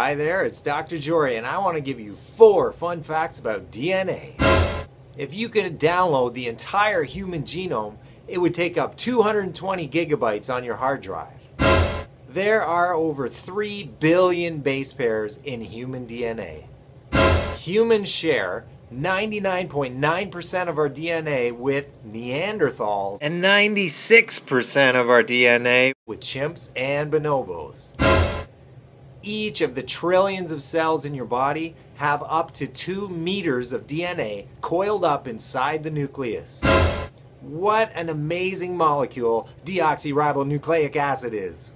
Hi there, it's Dr. Jory, and I want to give you 4 fun facts about DNA. If you could download the entire human genome, it would take up 220 gigabytes on your hard drive. There are over 3 billion base pairs in human DNA. Humans share 99.9% of our DNA with Neanderthals and 96% of our DNA with chimps and bonobos. Each of the trillions of cells in your body have up to 2 meters of DNA coiled up inside the nucleus. What an amazing molecule deoxyribonucleic acid is!